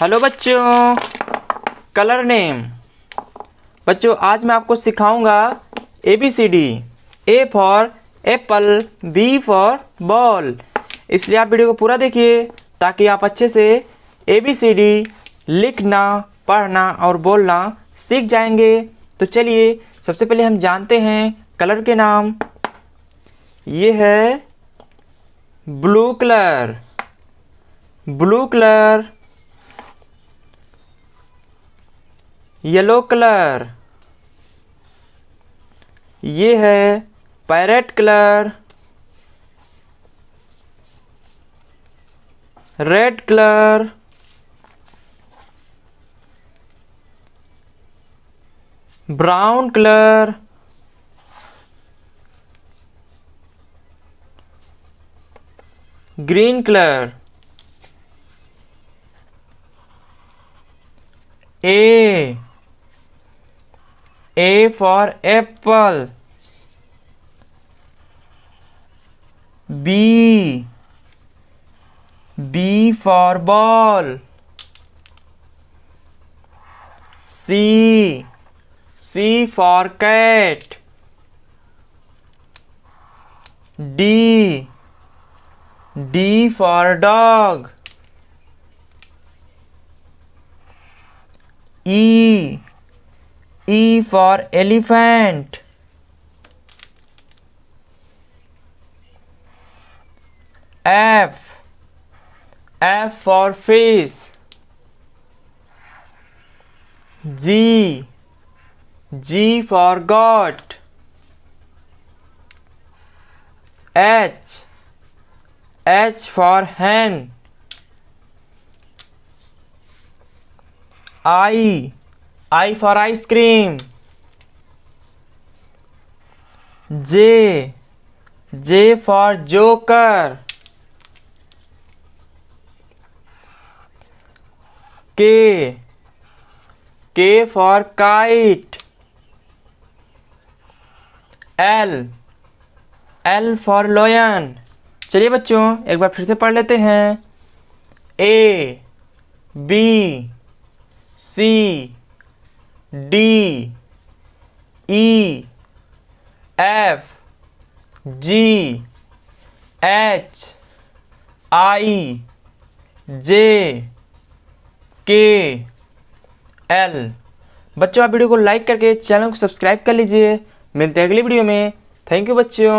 Hello बच्चों, colour name. बच्चों आज मैं आपको सिखाऊंगा ABCD। A for apple, B for ball. इसलिए आप वीडियो को पूरा देखिए ताकि आप अच्छे से ABCD लिखना, पढ़ना और बोलना सीख जाएंगे। तो चलिए सबसे पहले हम जानते हैं कलर के नाम। ये है blue colour. Blue colour, yellow colour, ये है parrot colour, red colour, brown colour, green colour. A for apple, B for ball, C for cat, D for dog, E for elephant, F for fish, G for goat, H for hen, I for ice cream, J for joker, K for kite, L for lion। चलिए बच्चों एक बार फिर से पढ़ लेते हैं। A, B, C, D, E, F, G, H, I, J, K, L। बच्चों आप वीडियो को लाइक करके चैनल को सब्सक्राइब कर लीजिए। मिलते हैं अगली वीडियो में। थैंक यू बच्चों।